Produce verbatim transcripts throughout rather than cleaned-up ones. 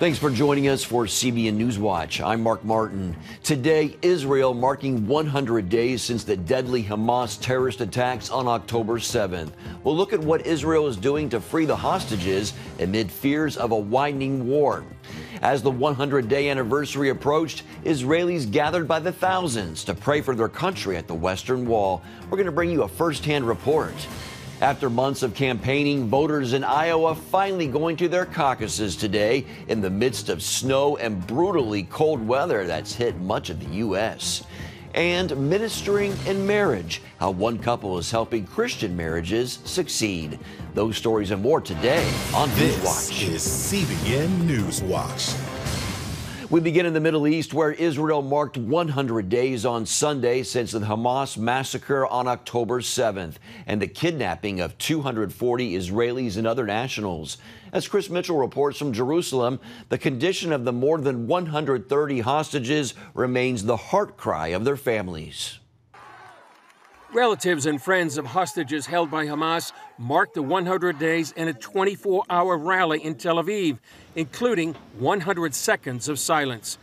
Thanks for joining us for C B N News Watch. I'm Mark Martin. Today, Israel marking one hundred days since the deadly Hamas terrorist attacks on October seventh. We'll look at what Israel is doing to free the hostages amid fears of a widening war. As the one hundred day anniversary approached, Israelis gathered by the thousands to pray for their country at the Western Wall. We're going to bring you a first-hand report. After months of campaigning, voters in Iowa finally going to their caucuses today in the midst of snow and brutally cold weather that's hit much of the U S. And ministering in marriage, how one couple is helping Christian marriages succeed. Those stories and more today on Newswatch. This is C B N News Watch. We begin in the Middle East, where Israel marked one hundred days on Sunday since the Hamas massacre on October seventh and the kidnapping of two hundred forty Israelis and other nationals. As Chris Mitchell reports from Jerusalem, the condition of the more than one hundred thirty hostages remains the heart cry of their families. Relatives and friends of hostages held by Hamas marked the one hundred days in a twenty-four hour rally in Tel Aviv, including one hundred seconds of silence.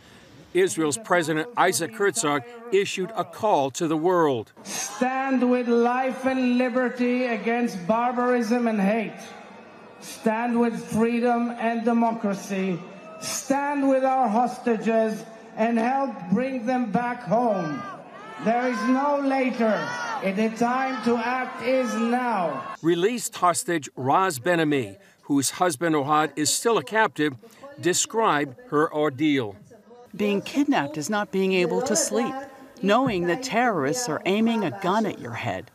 Israel's President Isaac Herzog issued a call to the world. Stand with life and liberty against barbarism and hate. Stand with freedom and democracy. Stand with our hostages and help bring them back home. There is no later. The time to act is now. Released hostage Raz Ben-Ami, whose husband Ohad is still a captive, described her ordeal. Being kidnapped is not being able to sleep, knowing that terrorists are aiming a gun at your head.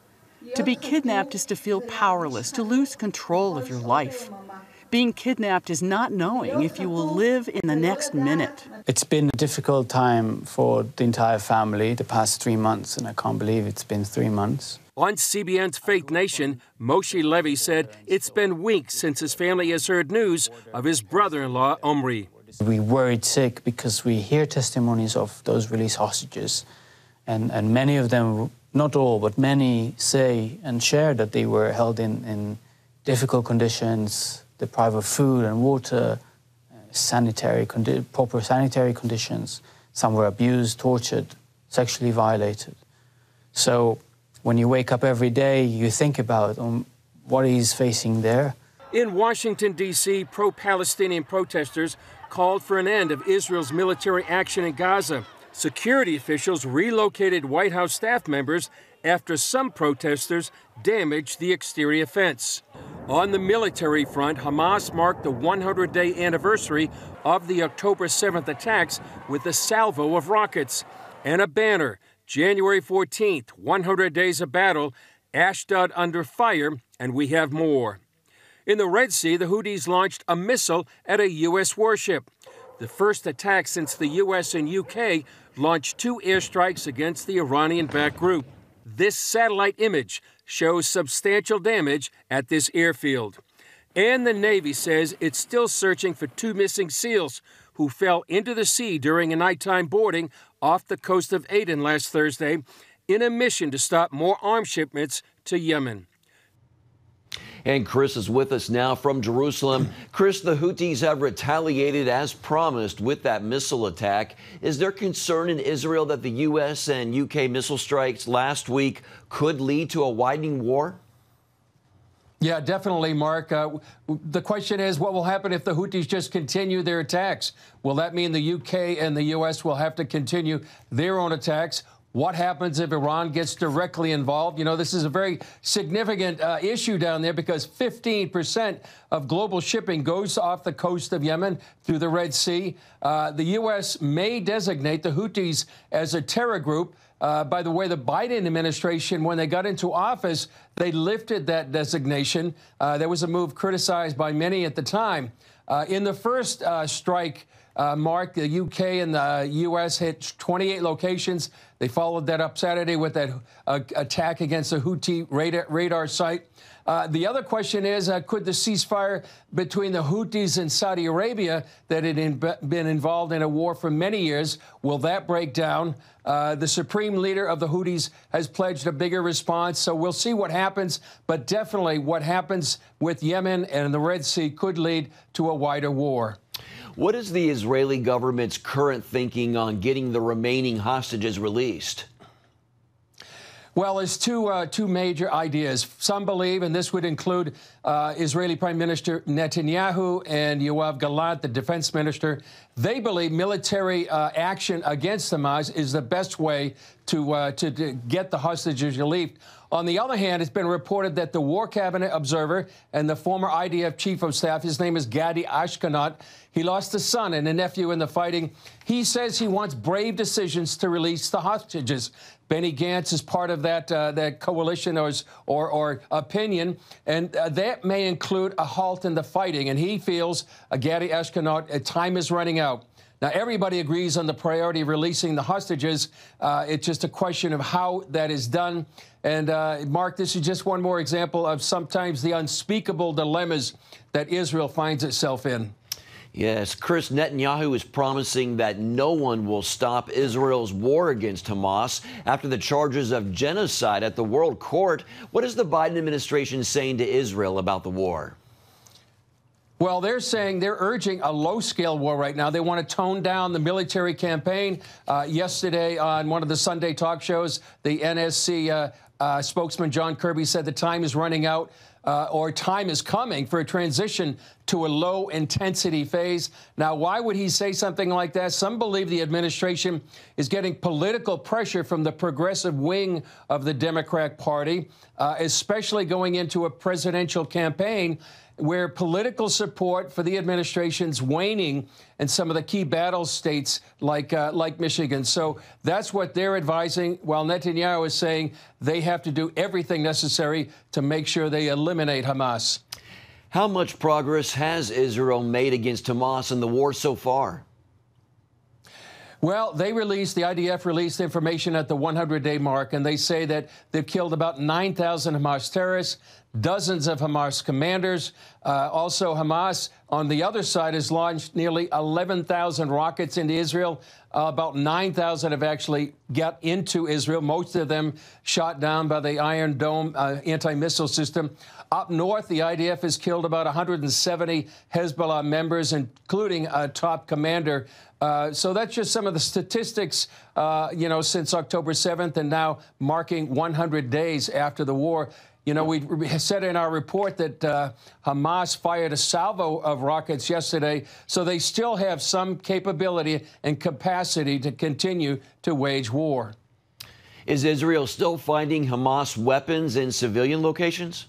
To be kidnapped is to feel powerless, to lose control of your life. Being kidnapped is not knowing if you will live in the next minute. It's been a difficult time for the entire family the past three months, and I can't believe it's been three months. On C B N's Faith Nation, Moshi Levy said it's been weeks since his family has heard news of his brother-in-law, Omri. We worried sick because we hear testimonies of those released hostages, and, and many of them, not all, but many say and share that they were held in, in difficult conditions, deprived of food and water, sanitary condi- proper sanitary conditions. Some were abused, tortured, sexually violated. So when you wake up every day, you think about um, what he's facing there. In Washington, D C, pro-Palestinian protesters called for an end of Israel's military action in Gaza. Security officials relocated White House staff members after some protesters damaged the exterior fence. On the military front, Hamas marked the one hundred day anniversary of the October seventh attacks with a salvo of rockets and a banner. January fourteenth, one hundred days of battle, Ashdod under fire, and we have more. In the Red Sea, the Houthis launched a missile at a U S warship. The first attack since the U S and U K launched two airstrikes against the Iranian-backed group. This satellite image shows substantial damage at this airfield. And the Navy says it's still searching for two missing SEALs who fell into the sea during a nighttime boarding off the coast of Aden last Thursday in a mission to stop more arms shipments to Yemen. And Chris is with us now from Jerusalem. Chris, the Houthis have retaliated as promised with that missile attack. Is there concern in Israel that the U S and U K missile strikes last week could lead to a widening war? Yeah, definitely, Mark. Uh, the question is, what will happen if the Houthis just continue their attacks? Will that mean the U K and the U S will have to continue their own attacks? What happens if Iran gets directly involved? You know, this is a very significant uh, issue down there because fifteen percent of global shipping goes off the coast of Yemen through the Red Sea. Uh, the U S may designate the Houthis as a terror group. Uh, by the way, the Biden administration, when they got into office, they lifted that designation. Uh, there was a move criticized by many at the time. Uh, in the first uh, strike, Uh, Mark, the U K and the U S hit twenty-eight locations. They followed that up Saturday with that uh, attack against the Houthi radar, radar site. Uh, the other question is, uh, could the ceasefire between the Houthis and Saudi Arabia that had in, been involved in a war for many years, will that break down? Uh, the supreme leader of the Houthis has pledged a bigger response, so we'll see what happens. But definitely what happens with Yemen and the Red Sea could lead to a wider war. What is the Israeli government's current thinking on getting the remaining hostages released? Well, there's two, uh, two major ideas. Some believe, and this would include uh, Israeli Prime Minister Netanyahu and Yoav Gallant, the defense minister, they believe military uh, action against Hamas is the best way to, uh, to, to get the hostages relieved. On the other hand, it's been reported that the war cabinet observer and the former I D F chief of staff, his name is Gadi Ashkenazi, he lost a son and a nephew in the fighting. He says he wants brave decisions to release the hostages. Benny Gantz is part of that, uh, that coalition or, or, or opinion, and uh, that may include a halt in the fighting. And he feels, uh, Gadi Ashkenazi, uh, time is running out. Now, everybody agrees on the priority of releasing the hostages. Uh, it's just a question of how that is done. And, uh, Mark, this is just one more example of sometimes the unspeakable dilemmas that Israel finds itself in. Yes, Chris, Netanyahu is promising that no one will stop Israel's war against Hamas after the charges of genocide at the World Court. What is the Biden administration saying to Israel about the war? Well, they're saying they're urging a low-scale war right now. They want to tone down the military campaign. Uh, yesterday on one of the Sunday talk shows, the N S C uh, uh, spokesman John Kirby said the time is running out, uh, or time is coming for a transition to a low-intensity phase. Now, why would he say something like that? Some believe the administration is getting political pressure from the progressive wing of the Democrat Party, uh, especially going into a presidential campaign where political support for the administration's waning in some of the key battle states like, uh, like Michigan. So that's what they're advising, while Netanyahu is saying they have to do everything necessary to make sure they eliminate Hamas. How much progress has Israel made against Hamas in the war so far? Well, they released, the I D F released information at the hundred-day mark, and they say that they've killed about nine thousand Hamas terrorists, dozens of Hamas commanders. Uh, also, Hamas, on the other side, has launched nearly eleven thousand rockets into Israel. Uh, about nine thousand have actually got into Israel, most of them shot down by the Iron Dome uh, anti-missile system. Up north, the I D F has killed about one hundred seventy Hezbollah members, including a top commander. Uh, so that's just some of the statistics, uh, you know, since October seventh and now marking one hundred days after the war. You know, we said in our report that uh, Hamas fired a salvo of rockets yesterday, so they still have some capability and capacity to continue to wage war. Is Israel still finding Hamas weapons in civilian locations?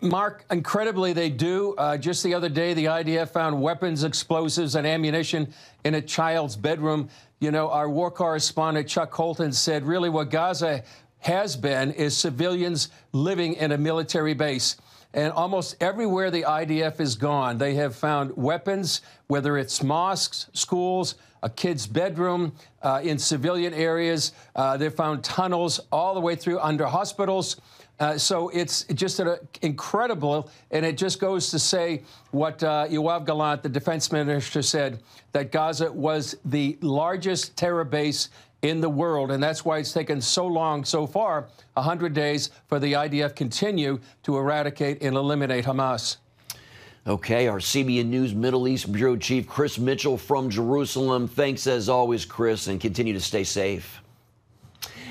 Mark, incredibly, they do. Uh, just the other day, the I D F found weapons, explosives, and ammunition in a child's bedroom. You know, our war correspondent, Chuck Holton, said really what Gaza has been is civilians living in a military base. And almost everywhere the I D F is gone, they have found weapons, whether it's mosques, schools, a kid's bedroom, uh, in civilian areas. Uh, they've found tunnels all the way through under hospitals. Uh, so it's just an uh, incredible, and it just goes to say what uh, Yoav Gallant, the defense minister, said, that Gaza was the largest terror base in the world, and that's why it's taken so long so far, one hundred days, for the I D F continue to eradicate and eliminate Hamas. Okay, our C B N News Middle East Bureau Chief Chris Mitchell from Jerusalem. Thanks as always, Chris, and continue to stay safe.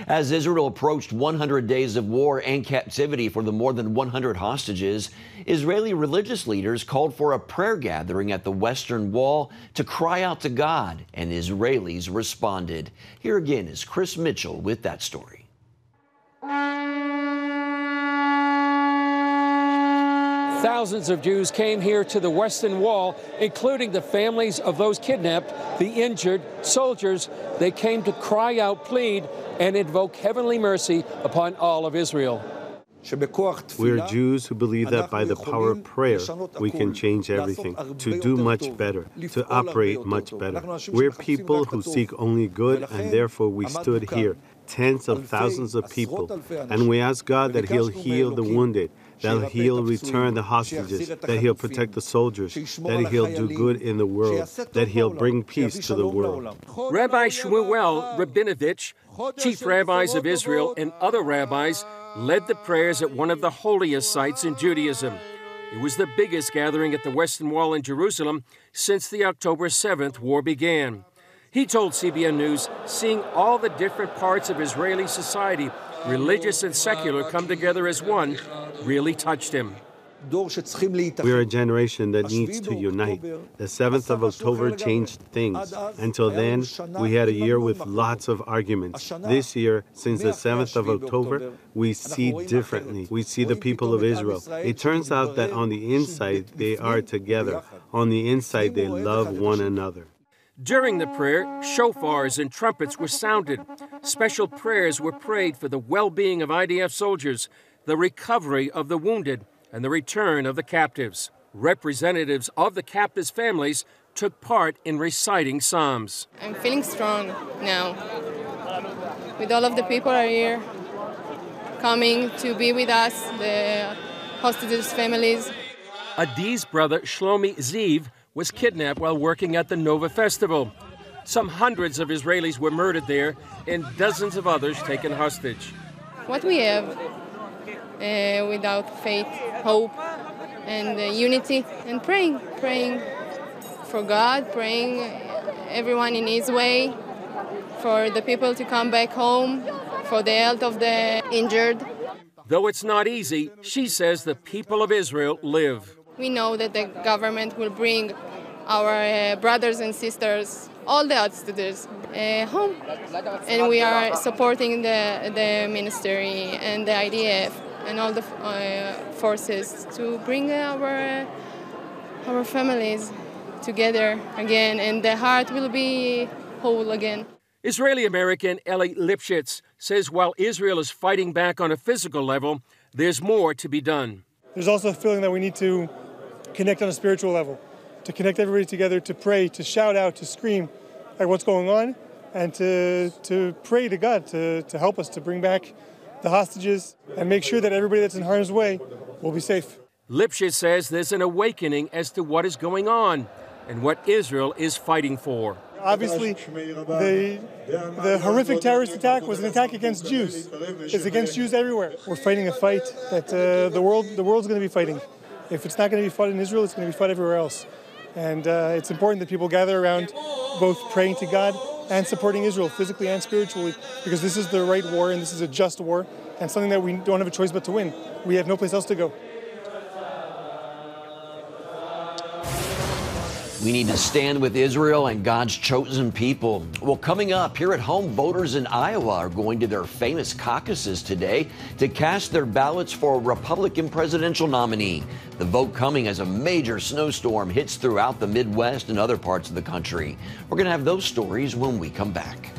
As Israel approached one hundred days of war and captivity for the more than one hundred hostages, Israeli religious leaders called for a prayer gathering at the Western Wall to cry out to God, and Israelis responded. Here again is Chris Mitchell with that story. Thousands of Jews came here to the Western Wall, including the families of those kidnapped, the injured, soldiers. They came to cry out, plead, and invoke heavenly mercy upon all of Israel. We are Jews who believe that by the power of prayer, we can change everything, to do much better, to operate much better. We're people who seek only good, and therefore we stood here, tens of thousands of people, and we ask God that He'll heal the wounded, that He'll return the hostages, that He'll protect the soldiers, that He'll do good in the world, that He'll bring peace to the world. Rabbi Shmuel Rabinovich, chief rabbis of Israel and other rabbis, led the prayers at one of the holiest sites in Judaism. It was the biggest gathering at the Western Wall in Jerusalem since the October seventh war began. He told C B N News, seeing all the different parts of Israeli society, religious and secular, come together as one, really touched him. We are a generation that needs to unite. The seventh of October changed things. Until then, we had a year with lots of arguments. This year, since the seventh of October, we see differently. We see the people of Israel. It turns out that on the inside, they are together. On the inside, they love one another. During the prayer, shofars and trumpets were sounded. Special prayers were prayed for the well-being of I D F soldiers, the recovery of the wounded, and the return of the captives. Representatives of the captives' families took part in reciting psalms. I'm feeling strong now. With all of the people are here, coming to be with us, the hostages' families. Adi's brother, Shlomi Ziv, was kidnapped while working at the Nova Festival. Some hundreds of Israelis were murdered there and dozens of others taken hostage. What we have Uh, without faith, hope, and uh, unity, and praying, praying for God, praying everyone in His way, for the people to come back home, for the health of the injured. Though it's not easy, she says the people of Israel live. We know that the government will bring our uh, brothers and sisters, all the outsiders, uh, home, and we are supporting the, the ministry and the I D F. And all the uh, forces to bring our uh, our families together again, and the heart will be whole again. Israeli American Eli Lipschitz says while Israel is fighting back on a physical level, there's more to be done. There's also a feeling that we need to connect on a spiritual level, to connect everybody together, to pray, to shout out, to scream at what's going on, and to to pray to God to to help us to bring back the hostages, and make sure that everybody that's in harm's way will be safe. Lipschitz says there's an awakening as to what is going on and what Israel is fighting for. Obviously, the, the horrific terrorist attack was an attack against Jews. It's against Jews everywhere. We're fighting a fight that uh, the world the world's going to be fighting. If it's not going to be fought in Israel, it's going to be fought everywhere else. And uh, it's important that people gather around both praying to God and supporting Israel physically and spiritually, because this is the right war and this is a just war and something that we don't have a choice but to win. We have no place else to go. We need to stand with Israel and God's chosen people. Well, coming up, here at home, voters in Iowa are going to their famous caucuses today to cast their ballots for a Republican presidential nominee. The vote coming as a major snowstorm hits throughout the Midwest and other parts of the country. We're going to have those stories when we come back.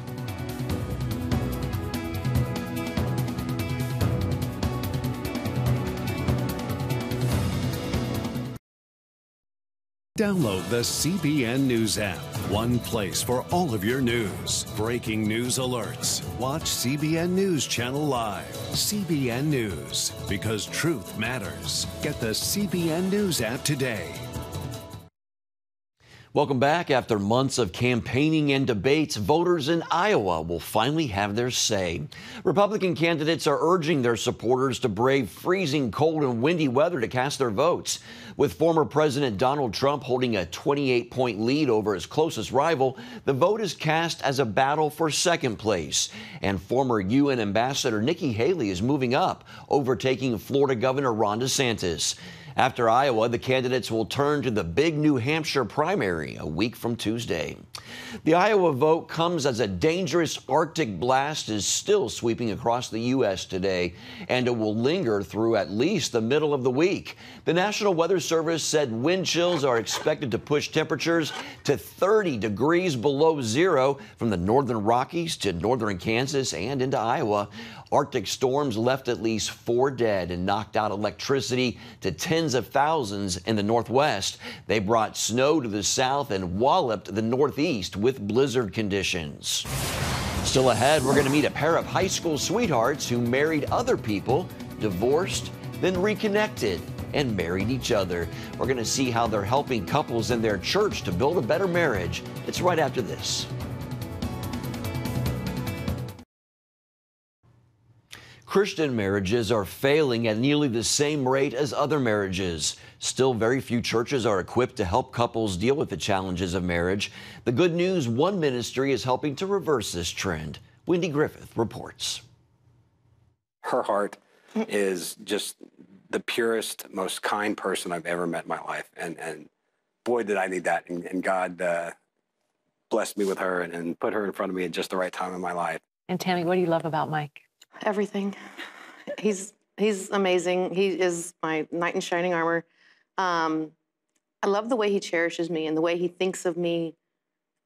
Download the C B N News app, one place for all of your news. Breaking news alerts. Watch C B N News Channel Live. C B N News, because truth matters. Get the C B N News app today. Welcome back. After months of campaigning and debates, voters in Iowa will finally have their say. Republican candidates are urging their supporters to brave freezing cold and windy weather to cast their votes. With former President Donald Trump holding a twenty-eight point lead over his closest rival, the vote is cast as a battle for second place. And former U N Ambassador Nikki Haley is moving up, overtaking Florida Governor Ron DeSantis. After Iowa, the candidates will turn to the big New Hampshire primary a week from Tuesday. The Iowa vote comes as a dangerous Arctic blast is still sweeping across the U S today, and it will linger through at least the middle of the week. The National Weather Service said wind chills are expected to push temperatures to thirty degrees below zero from the northern Rockies to northern Kansas and into Iowa. Arctic storms left at least four dead and knocked out electricity to tens of thousands in the Northwest. They brought snow to the south and walloped the Northeast with blizzard conditions. Still ahead, we're going to meet a pair of high school sweethearts who married other people, divorced, then reconnected, and married each other. We're going to see how they're helping couples in their church to build a better marriage. It's right after this. Christian marriages are failing at nearly the same rate as other marriages. Still, very few churches are equipped to help couples deal with the challenges of marriage. The good news, one ministry is helping to reverse this trend. Wendy Griffith reports. Her heart is just the purest, most kind person I've ever met in my life. And, and boy, did I need that. And, and God uh, blessed me with her and, and put her in front of me at just the right time in my life. And Tammy, what do you love about Mike? Everything. He's he's amazing. He is my knight in shining armor. Um, I love the way he cherishes me and the way he thinks of me.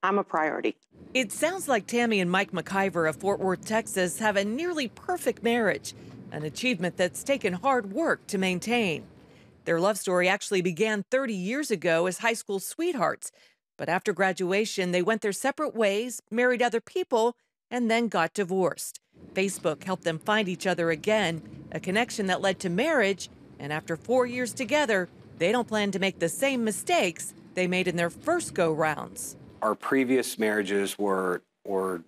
I'm a priority. It sounds like Tammy and Mike McIver of Fort Worth, Texas, have a nearly perfect marriage, an achievement that's taken hard work to maintain. Their love story actually began thirty years ago as high school sweethearts, but after graduation, they went their separate ways, married other people, and then got divorced. Facebook helped them find each other again, a connection that led to marriage, and after four years together, they don't plan to make the same mistakes they made in their first go-rounds. Our previous marriages were, were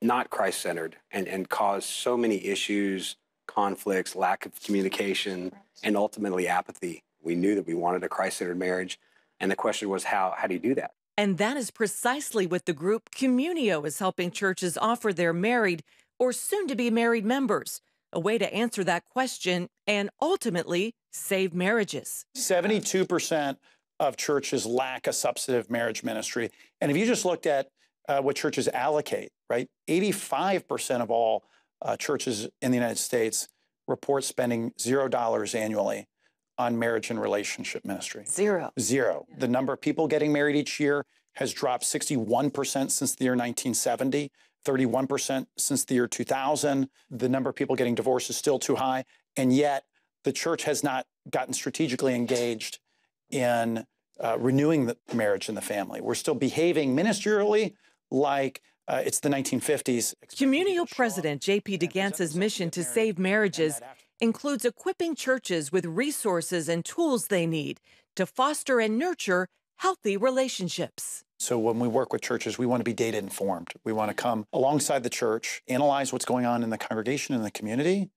not Christ-centered and, and caused so many issues, conflicts, lack of communication, and ultimately apathy. We knew that we wanted a Christ-centered marriage, and the question was, how, how do you do that? And that is precisely what the group Communio is helping churches offer their married or soon-to-be married members, a way to answer that question and ultimately save marriages. seventy-two percent of churches lack a substantive marriage ministry. And if you just looked at uh, what churches allocate, right, eighty-five percent of all uh, churches in the United States report spending zero dollars annually on marriage and relationship ministry. Zero. Zero. Yeah. The number of people getting married each year has dropped sixty-one percent since the year nineteen seventy, thirty-one percent since the year two thousand. The number of people getting divorced is still too high. And yet the church has not gotten strategically engaged in uh, renewing the marriage and the family. We're still behaving ministerially like uh, it's the nineteen fifties. Communio President J P DeGantz's mission to save marriages includes equipping churches with resources and tools they need to foster and nurture healthy relationships. So when we work with churches, we want to be data informed. We want to come alongside the church, analyze what's going on in the congregation and the community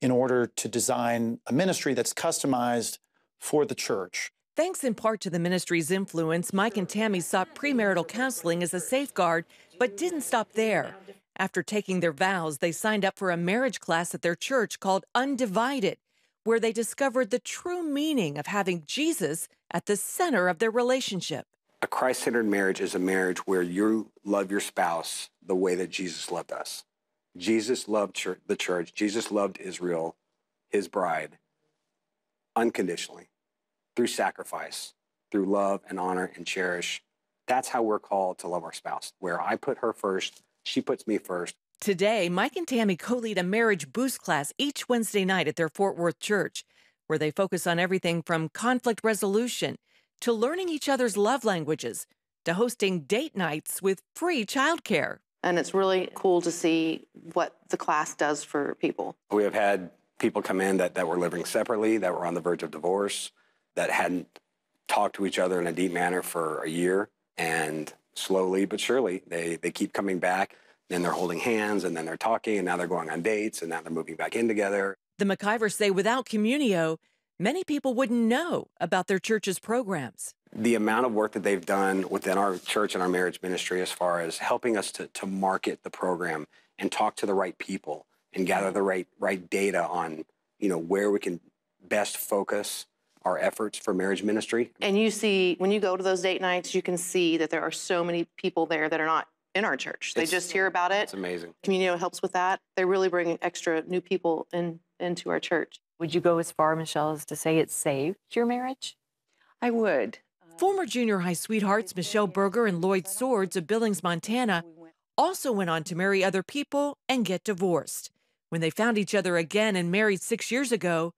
in order to design a ministry that's customized for the church. Thanks in part to the ministry's influence, Mike and Tammy sought premarital counseling as a safeguard, but didn't stop there. After taking their vows, they signed up for a marriage class at their church called Undivided, where they discovered the true meaning of having Jesus at the center of their relationship. A Christ-centered marriage is a marriage where you love your spouse the way that Jesus loved us. Jesus loved the church. Jesus loved Israel, his bride, unconditionally, through sacrifice, through love and honor and cherish. That's how we're called to love our spouse, where I put her first, she puts me first. Today, Mike and Tammy co-lead a marriage boost class each Wednesday night at their Fort Worth church, where they focus on everything from conflict resolution to learning each other's love languages to hosting date nights with free childcare. And it's really cool to see what the class does for people. We have had people come in that, that were living separately, that were on the verge of divorce, that hadn't talked to each other in a deep manner for a year. And slowly but surely, they, they keep coming back. Then they're holding hands, and then they're talking, and now they're going on dates, and now they're moving back in together. The McIvers say without Communio, many people wouldn't know about their church's programs. The amount of work that they've done within our church and our marriage ministry as far as helping us to, to market the program and talk to the right people and gather the right right data on, you know, where we can best focus our efforts for marriage ministry. And you see, when you go to those date nights, you can see that there are so many people there that are not in our church. They it's, just hear about it. It's amazing. Communio helps with that. They really bring extra new people in into our church. Would you go as far, Michelle, as to say it saved your marriage? I would. Former junior high sweethearts Michelle Berger and Lloyd Swords of Billings, Montana, also went on to marry other people and get divorced. When they found each other again and married six years ago,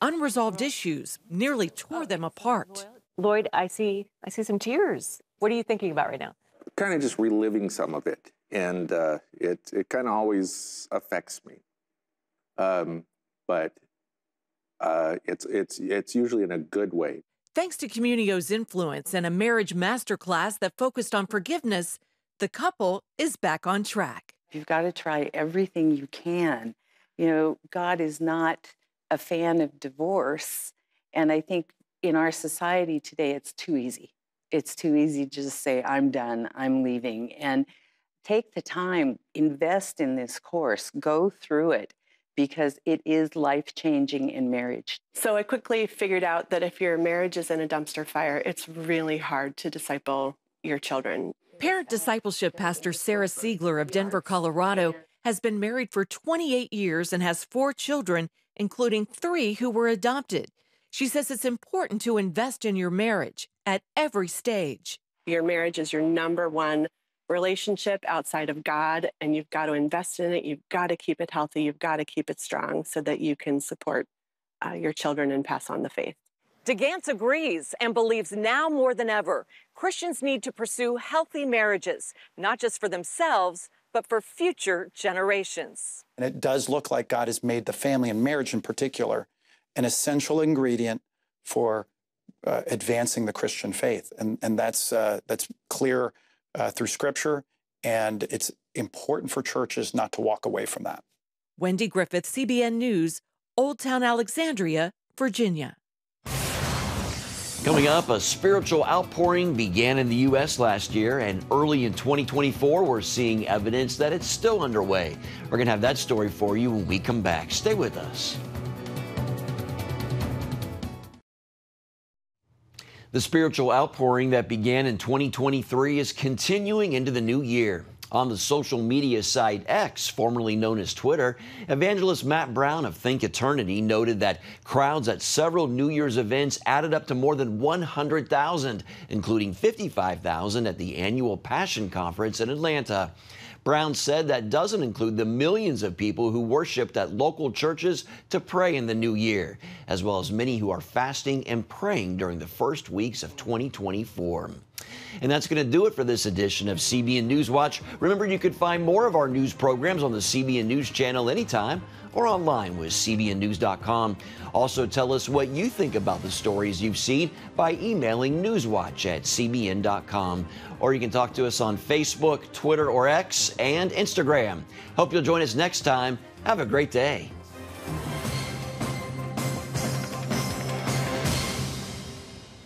unresolved issues nearly tore them apart. Lloyd, I see, I see some tears. What are you thinking about right now? Kind of just reliving some of it, and uh, it it kind of always affects me. Um, but uh, it's it's it's usually in a good way. Thanks to Communio's influence and a marriage masterclass that focused on forgiveness, the couple is back on track. You've got to try everything you can. You know, God is not a fan of divorce, And I think in our society today, it's too easy. It's too easy to just say, I'm done, I'm leaving. And take the time, invest in this course, go through it, because it is life-changing in marriage. So I quickly figured out that if your marriage is in a dumpster fire, it's really hard to disciple your children. Parent discipleship pastor Sarah Siegler of Denver, Colorado, has been married for twenty-eight years and has four children, including three who were adopted. She says it's important to invest in your marriage at every stage. Your marriage is your number one relationship outside of God, and you've got to invest in it. You've got to keep it healthy. You've got to keep it strong so that you can support uh, your children and pass on the faith. DeGantz agrees and believes now more than ever, Christians need to pursue healthy marriages, not just for themselves, but for future generations. And it does look like God has made the family and marriage in particular an essential ingredient for uh, advancing the Christian faith. And, and that's, uh, that's clear uh, through Scripture, and it's important for churches not to walk away from that. Wendy Griffith, C B N News, Old Town Alexandria, Virginia. Coming up, a spiritual outpouring began in the U S last year, and early in twenty twenty-four, we're seeing evidence that it's still underway. We're going to have that story for you when we come back. Stay with us. The spiritual outpouring that began in twenty twenty-three is continuing into the new year. On the social media site X, formerly known as Twitter, evangelist Matt Brown of Think Eternity noted that crowds at several New Year's events added up to more than one hundred thousand, including fifty-five thousand at the annual Passion Conference in Atlanta. Brown said that doesn't include the millions of people who worshiped at local churches to pray in the new year, as well as many who are fasting and praying during the first weeks of twenty twenty-four. And that's going to do it for this edition of C B N News Watch. Remember, you can find more of our news programs on the C B N News channel anytime or online with C B N news dot com. Also, tell us what you think about the stories you've seen by emailing newswatch at C B N dot com. Or you can talk to us on Facebook, Twitter, or X, and Instagram. Hope you'll join us next time. Have a great day.